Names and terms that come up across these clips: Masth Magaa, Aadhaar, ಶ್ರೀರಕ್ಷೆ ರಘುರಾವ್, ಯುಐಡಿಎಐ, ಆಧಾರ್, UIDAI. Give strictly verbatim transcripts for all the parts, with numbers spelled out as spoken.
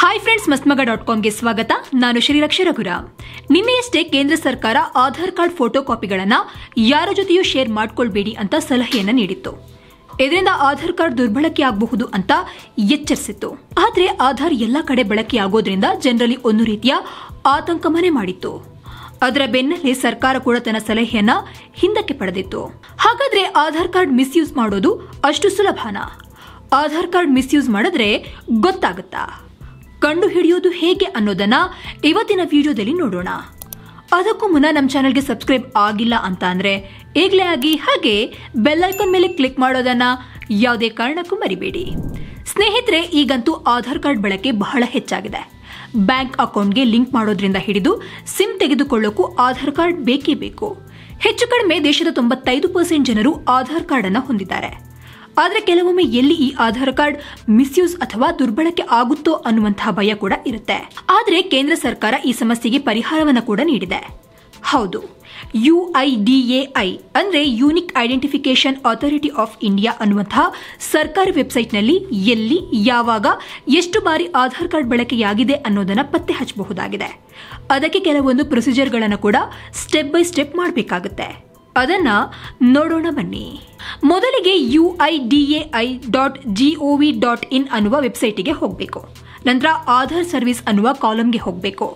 Hi friends, Masmaga dot ಕಾಮ್ಗೆ ಸ್ವಾಗತ. ನಾನು ಶ್ರೀರಕ್ಷೆ ರಘುರಾವ್. ನಿನ್ನೆಯಷ್ಟೇ ಕೇಂದ್ರ ಸರ್ಕಾರ ಆಧಾರ್ ಕಾರ್ಡ್ ಫೋಟೋ ಕಾಪಿಗಳನ್ನು ಯಾರ ಜೊತೆಯೂ ಶೇರ್ ಮಾಡಿಕೊಳ್ಳಬೇಡಿ ಅಂತ ಸಲಹೆಯನ್ನು ನೀಡಿತ್ತು. ಇದರಿಂದ ಆಧಾರ್ ಕಾರ್ಡ್ ದುರ್ಬಳಕೆ ಆಗಬಹುದು ಅಂತ ಎಚ್ಚರಿಸಿತ್ತು. ಆದರೆ ಆಧಾರ್ ಎಲ್ಲ ಕಡೆ ಬಳಕೆ ಆಗೋದ್ರಿಂದ ಜನರಲ್ಲಿ ಒಂದು ರೀತಿಯ ಆತಂಕ ಮನೆ ಮಾಡಿತ್ತು. ಅದರ ಬೆನ್ನಲ್ಲೇ ಸರ್ಕಾರ ಕೂಡ ತನ್ನ ಸಲಹೆಯನ್ನು ಹಿಂದಕ್ಕೆ ಪಡೆದಿತ್ತು. ಹಾಗಾದರೆ ಆಧಾರ್ ಕಾರ್ಡ್ ಮಿಸ್ಯೂಸ್ ಮಾಡೋದು ಅಷ್ಟು ಸುಲಭನಾ? ಆಧಾರ್ ಕಾರ್ಡ್ ಮಿಸ್ಯೂಸ್ ಮಾಡಿದ್ರೆ ಗೊತ್ತಾಗುತ್ತಾ, ಕಂಡು ಹಿಡಿಯೋದು ಹೇಗೆ ಅನ್ನೋದನ್ನ ಇವತ್ತಿನ ವಿಡಿಯೋದಲ್ಲಿ ನೋಡೋಣ. ಅದಕ್ಕೂ ಮುನ್ನ ನಮ್ಮ ಚಾನೆಲ್ಗೆ ಸಬ್ಸ್ಕ್ರೈಬ್ ಆಗಿಲ್ಲ ಅಂತ ಅಂದ್ರೆ ಈಗಲೇ ಆಗಿ, ಹಾಗೆ ಬೆಲ್ ಐಕಾನ್ ಮೇಲೆ ಕ್ಲಿಕ್ ಮಾಡೋದನ್ನ ಯಾವುದೇ ಕಾರಣಕ್ಕೂ ಮರಿಬೇಡಿ. ಸ್ನೇಹಿತರೆ, ಈಗಂತೂ ಆಧಾರ್ ಕಾರ್ಡ್ ಬಳಕೆ ಬಹಳ ಹೆಚ್ಚಾಗಿದೆ. ಬ್ಯಾಂಕ್ ಅಕೌಂಟ್ಗೆ ಲಿಂಕ್ ಮಾಡೋದ್ರಿಂದ ಹಿಡಿದು ಸಿಮ್ ತೆಗೆದುಕೊಳ್ಳೋಕ್ಕೂ ಆಧಾರ್ ಕಾರ್ಡ್ ಬೇಕೇ ಬೇಕು. ಹೆಚ್ಚು ಕಡಿಮೆ ದೇಶದ ತೊಂಬತ್ತೈದು ಪರ್ಸೆಂಟ್ ಜನರು ಆಧಾರ್ ಕಾರ್ಡ್ ಅನ್ನು ಹೊಂದಿದ್ದಾರೆ. ಆದರೆ ಕೆಲವೊಮ್ಮೆ ಎಲ್ಲಿ ಈ ಆಧಾರ್ ಕಾರ್ಡ್ ಮಿಸ್ಯೂಸ್ ಅಥವಾ ದುರ್ಬಳಕೆ ಆಗುತ್ತೋ ಅನ್ನುವಂತಹ ಭಯ ಕೂಡ ಇರುತ್ತೆ. ಆದರೆ ಕೇಂದ್ರ ಸರ್ಕಾರ ಈ ಸಮಸ್ಯೆಗೆ ಪರಿಹಾರವನ್ನು ಕೂಡ ನೀಡಿದೆ. ಹೌದು, U I D A I ಅಂದರೆ unique identification authority of India ಅನ್ನುವಂತಹ ಸರ್ಕಾರಿ ವೆಬ್ಸೈಟ್ನಲ್ಲಿ ಎಲ್ಲಿ, ಯಾವಾಗ, ಎಷ್ಟು ಬಾರಿ ಆಧಾರ್ ಕಾರ್ಡ್ ಬಳಕೆಯಾಗಿದೆ ಅನ್ನೋದನ್ನು ಪತ್ತೆ ಹಚ್ಚಬಹುದಾಗಿದೆ. ಅದಕ್ಕೆ ಕೆಲವೊಂದು ಪ್ರೊಸೀಜರ್ಗಳನ್ನು ಕೂಡ ಸ್ಟೆಪ್ ಬೈ ಸ್ಟೆಪ್ ಮಾಡಬೇಕಾಗುತ್ತೆ. ಅದನ್ನ ನೋಡೋಣ ಬನ್ನಿ. ಮೊದಲಿಗೆ ಯುಐಡಿಎಐ dot G O V dot in ಅನ್ನುವ ವೆಬ್ಸೈಟಿಗೆ ಹೋಗಬೇಕು. ನಂತರ ಆಧಾರ್ ಸರ್ವಿಸ್ ಅನ್ನುವ ಕಾಲಮ್ಗೆ ಹೋಗಬೇಕು.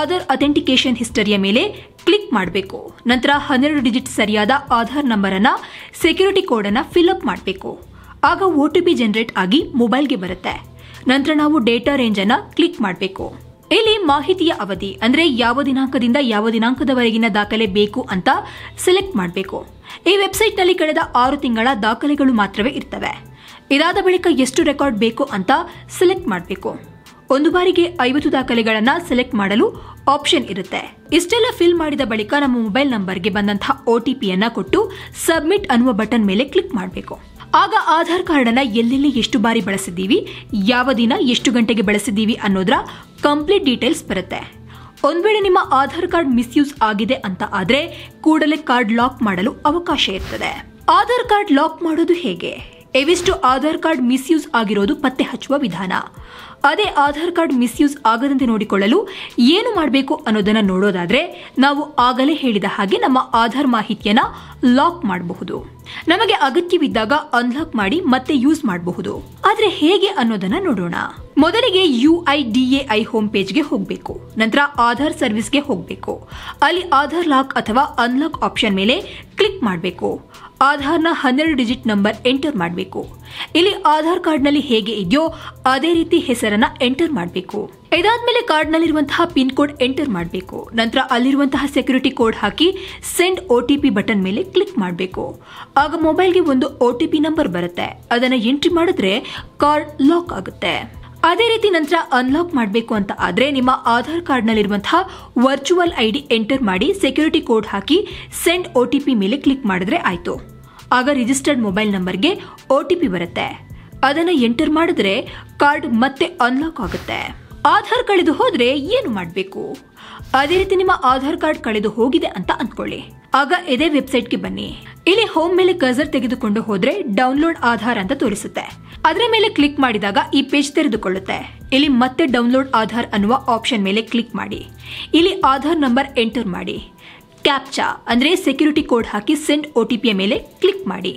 ಆಧಾರ್ ಅಥೆಂಟಿಕೇಶನ್ ಹಿಸ್ಟರಿಯ ಮೇಲೆ ಕ್ಲಿಕ್ ಮಾಡಬೇಕು. ನಂತರ ಹನ್ನೆರಡು ಡಿಜಿಟ್ ಸರಿಯಾದ ಆಧಾರ್ ನಂಬರನ್ನು, ಸೆಕ್ಯೂರಿಟಿ ಕೋಡನ್ನು ಫಿಲ್ಅಪ್ ಮಾಡಬೇಕು. ಆಗ ಒ ಟಿ ಪಿ ಜನರೇಟ್ ಆಗಿ ಮೊಬೈಲ್ಗೆ ಬರುತ್ತೆ. ನಂತರ ನಾವು ಡೇಟಾ ರೇಂಜನ್ನು ಕ್ಲಿಕ್ ಮಾಡಬೇಕು. ಇಲ್ಲಿ ಮಾಹಿತಿಯ ಅವಧಿ ಅಂದರೆ ಯಾವ ದಿನಾಂಕದಿಂದ ಯಾವ ದಿನಾಂಕದವರೆಗಿನ ದಾಖಲೆ ಬೇಕು ಅಂತ ಸೆಲೆಕ್ಟ್ ಮಾಡಬೇಕು. ಈ ವೆಬ್ಸೈಟ್ನಲ್ಲಿ ಕಳೆದ ಆರು ತಿಂಗಳ ದಾಖಲೆಗಳು ಮಾತ್ರವೇ ಇರ್ತವೆ. ಇದಾದ ಬಳಿಕ ಎಷ್ಟು ರೆಕಾರ್ಡ್ ಬೇಕು ಅಂತ ಸೆಲೆಕ್ಟ್ ಮಾಡಬೇಕು. ಒಂದು ಬಾರಿಗೆ ಐವತ್ತು ದಾಖಲೆಗಳನ್ನು ಸೆಲೆಕ್ಟ್ ಮಾಡಲು ಆಪ್ಷನ್ ಇರುತ್ತೆ. ಇಷ್ಟೆಲ್ಲ ಫಿಲ್ ಮಾಡಿದ ಬಳಿಕ ನಮ್ಮ ಮೊಬೈಲ್ ನಂಬರ್ಗೆ ಬಂದಂತಹ ಒ ಟಿ ಪಿಯನ್ನು ಕೊಟ್ಟು ಸಬ್ಮಿಟ್ ಅನ್ನುವ ಬಟನ್ ಮೇಲೆ ಕ್ಲಿಕ್ ಮಾಡಬೇಕು. ಆಗ ಆಧಾರ್ ಕಾರ್ಡನ್ನು ಎಲ್ಲೆಲ್ಲಿ ಎಷ್ಟು ಬಾರಿ ಬಳಸಿದ್ದೀವಿ, ಯಾವ ದಿನ ಎಷ್ಟು ಗಂಟೆಗೆ ಬಳಸಿದ್ದೀವಿ ಅನ್ನೋದರ ಕಂಪ್ಲೀಟ್ ಡೀಟೇಲ್ಸ್ ಬರುತ್ತೆ. ಒಂದು ವೇಳೆ ನಿಮ್ಮ ಆಧಾರ್ ಕಾರ್ಡ್ ಮಿಸ್ಯೂಸ್ ಆಗಿದೆ ಅಂತ ಆದರೆ ಕೂಡಲೇ ಕಾರ್ಡ್ ಲಾಕ್ ಮಾಡಲು ಅವಕಾಶ ಇರ್ತದೆ. ಆಧಾರ್ ಕಾರ್ಡ್ ಲಾಕ್ ಮಾಡೋದು ಹೇಗೆ? ಇವಿಷ್ಟು ಆಧಾರ್ ಕಾರ್ಡ್ ಮಿಸ್ಯೂಸ್ ಆಗಿರೋದು ಪತ್ತೆ ಹಚ್ಚುವ ವಿಧಾನ. ಅದೇ ಆಧಾರ್ ಕಾರ್ಡ್ ಮಿಸ್ಯೂಸ್ ಆಗದಂತೆ ನೋಡಿಕೊಳ್ಳಲು ಏನು ಮಾಡಬೇಕು ಅನ್ನೋದನ್ನು ನೋಡೋದಾದರೆ, ನಾವು ಆಗಲೇ ಹೇಳಿದ ಹಾಗೆ ನಮ್ಮ ಆಧಾರ್ ಮಾಹಿತಿಯನ್ನು ಲಾಕ್ ಮಾಡಬಹುದು. ನಮಗೆ ಅಗತ್ಯವಿದ್ದಾಗ ಅನ್ಲಾಕ್ ಮಾಡಿ ಮತ್ತೆ ಯೂಸ್ ಮಾಡಬಹುದು. ಆದರೆ ಹೇಗೆ ಅನ್ನೋದನ್ನು ನೋಡೋಣ. ಮೊದಲಿಗೆ ಯುಐಡಿಎಐ ಹೋಮ್ ಪೇಜ್ಗೆ ಹೋಗಬೇಕು. ನಂತರ ಆಧಾರ್ ಸರ್ವಿಸ್ಗೆ ಹೋಗಬೇಕು. ಅಲ್ಲಿ ಆಧಾರ್ ಲಾಕ್ ಅಥವಾ ಅನ್ಲಾಕ್ ಆಪ್ಷನ್ ಮೇಲೆ ಕ್ಲಿಕ್ ಮಾಡಬೇಕು. ಆಧಾರ್ನ ಹನ್ನೆರಡು ಡಿಜಿಟ್ ನಂಬರ್ ಎಂಟರ್ ಮಾಡಬೇಕು. ಇಲ್ಲಿ ಆಧಾರ್ ಕಾರ್ಡ್ನಲ್ಲಿ ಹೇಗೆ ಇದೆಯೋ ಅದೇ ರೀತಿ ಹೆಸರನ್ನ ಎಂಟರ್ ಮಾಡಬೇಕು. ಇದಾದ್ಮೇಲೆ ಕಾರ್ಡ್ನಲ್ಲಿರುವಂತಹ ಪಿನ್ ಕೋಡ್ ಎಂಟರ್ ಮಾಡಬೇಕು. ನಂತರ ಅಲ್ಲಿರುವಂತಹ ಸೆಕ್ಯೂರಿಟಿ ಕೋಡ್ ಹಾಕಿ send O T P button ಮೇಲೆ ಕ್ಲಿಕ್ ಮಾಡಬೇಕು. ಆಗ ಮೊಬೈಲ್ಗೆ ಒಂದು ಒ ಟಿ ಪಿ ನಂಬರ್ ಬರುತ್ತೆ. ಅದನ್ನು ಎಂಟ್ರಿ ಮಾಡಿದ್ರೆ ಕಾರ್ಡ್ ಲಾಕ್ ಆಗುತ್ತೆ. ಅದೇ ರೀತಿ ನಂತರ ಅನ್ಲಾಕ್ ಮಾಡಬೇಕು ಅಂತ ಆದರೆ ನಿಮ್ಮ ಆಧಾರ್ ಕಾರ್ಡ್ನಲ್ಲಿರುವಂತಹ ವರ್ಚುವಲ್ ಐ ಡಿ ಎಂಟರ್ ಮಾಡಿ ಸೆಕ್ಯೂರಿಟಿ ಕೋಡ್ ಹಾಕಿ ಸೆಂಡ್ ಒ ಟಿ ಪಿ ಮೇಲೆ ಕ್ಲಿಕ್ ಮಾಡಿದ್ರೆ ಆಯಿತು. ಆಗ ರಿಜಿಸ್ಟರ್ಡ್ ಮೊಬೈಲ್ ನಂಬರ್ಗೆ ಒ ಟಿ ಪಿ ಬರುತ್ತೆ. ಅದನ್ನು ಎಂಟರ್ ಮಾಡಿದ್ರೆ ಕಾರ್ಡ್ ಮತ್ತೆ ಅನ್ಲಾಕ್ ಆಗುತ್ತೆ. ಆಧಾರ್ ಕಳೆದು ಹೋದರೆ ಏನು ಮಾಡಬೇಕು? ಅದೇ ರೀತಿ ನಿಮ್ಮ ಆಧಾರ್ ಕಾರ್ಡ್ ಕಳೆದು ಹೋಗಿದೆ ಅಂತ ಅಂದ್ಕೊಳ್ಳಿ. ಆಗ ಇದೇ ವೆಬ್ಸೈಟ್ಗೆ ಬನ್ನಿ. ಇಲ್ಲಿ ಹೋಮ್ ಮೇಲೆ ಕರ್ಸರ್ ತೆಗೆದುಕೊಂಡು ಹೋದರೆ ಡೌನ್ಲೋಡ್ ಆಧಾರ್ ಅಂತ ತೋರಿಸುತ್ತೆ. ಅದರ ಮೇಲೆ ಕ್ಲಿಕ್ ಮಾಡಿದಾಗ ಈ ಪೇಜ್ ತೆರೆದುಕೊಳ್ಳುತ್ತೆ. ಇಲ್ಲಿ ಮತ್ತೆ ಡೌನ್ಲೋಡ್ ಆಧಾರ್ ಅನ್ನುವ ಆಪ್ಷನ್ ಮೇಲೆ ಕ್ಲಿಕ್ ಮಾಡಿ. ಇಲ್ಲಿ ಆಧಾರ್ ನಂಬರ್ ಎಂಟರ್ ಮಾಡಿ. ಕ್ಯಾಪ್ಚಾ ಅಂದರೆ ಸೆಕ್ಯೂರಿಟಿ ಕೋಡ್ ಹಾಕಿ ಸೆಂಡ್ ಒ ಟಿ ಪಿಯ ಮೇಲೆ ಕ್ಲಿಕ್ ಮಾಡಿ.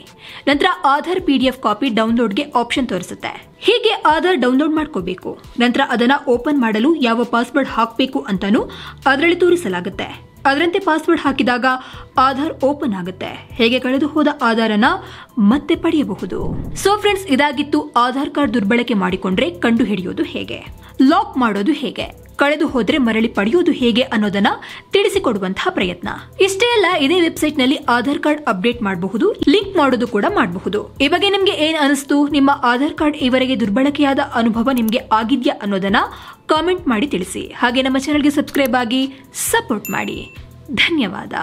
ನಂತರ ಆಧಾರ್ P D F copy ಡೌನ್ಲೋಡ್ಗೆ ಆಪ್ಷನ್ ತೋರಿಸುತ್ತೆ. ಹೀಗೆ ಆಧಾರ್ ಡೌನ್ಲೋಡ್ ಮಾಡ್ಕೋಬೇಕು. ನಂತರ ಅದನ್ನು ಓಪನ್ ಮಾಡಲು ಯಾವ ಪಾಸ್ವರ್ಡ್ ಹಾಕಬೇಕು ಅಂತಲೂ ಅದರಲ್ಲಿ ತೋರಿಸಲಾಗುತ್ತೆ. ಅದರಂತೆ ಪಾಸ್ವರ್ಡ್ ಹಾಕಿದಾಗ ಆಧಾರ್ ಓಪನ್ ಆಗುತ್ತೆ. ಹೇಗೆ ಕಳೆದು ಹೋದ ಆಧಾರನ ಮತ್ತೆ ಪಡೆಯಬಹುದು. ಸೊ ಫ್ರೆಂಡ್ಸ್, ಇದಾಗಿತ್ತು ಆಧಾರ್ ಕಾರ್ಡ್ ದುರ್ಬಳಕೆ ಮಾಡಿಕೊಂಡ್ರೆ ಕಂಡು ಹಿಡಿಯೋದು ಹೇಗೆ, ಲಾಕ್ ಮಾಡೋದು ಹೇಗೆ, ಕಳೆದು ಹೋದ್ರೆ ಮರಳಿ ಪಡೆಯೋದು ಹೇಗೆ ಅನ್ನೋದನ್ನ ತಿಳಿಸಿಕೊಡುವಂತಹ ಪ್ರಯತ್ನ. ಇಷ್ಟೇ ಅಲ್ಲ, ಇದೇ ವೆಬ್ಸೈಟ್ ನಲ್ಲಿ ಆಧಾರ್ ಕಾರ್ಡ್ ಅಪ್ಡೇಟ್ ಮಾಡಬಹುದು, ಲಿಂಕ್ ಮಾಡೋದು ಕೂಡ ಮಾಡಬಹುದು. ಈ ಬಗ್ಗೆ ನಿಮ್ಗೆ ಏನ್ ಅನಿಸ್ತು? ನಿಮ್ಮ ಆಧಾರ್ ಕಾರ್ಡ್ ಈವರೆಗೆ ದುರ್ಬಳಕೆಯಾದ ಅನುಭವ ನಿಮ್ಗೆ ಆಗಿದ್ಯಾ ಅನ್ನೋದನ್ನ ಕಾಮೆಂಟ್ ಮಾಡಿ ತಿಳಿಸಿ. ಹಾಗೆ ನಮ್ಮ ಚಾನೆಲ್ಗೆ ಸಬ್ಸ್ಕ್ರೈಬ್ ಆಗಿ ಸಪೋರ್ಟ್ ಮಾಡಿ. ಧನ್ಯವಾದ.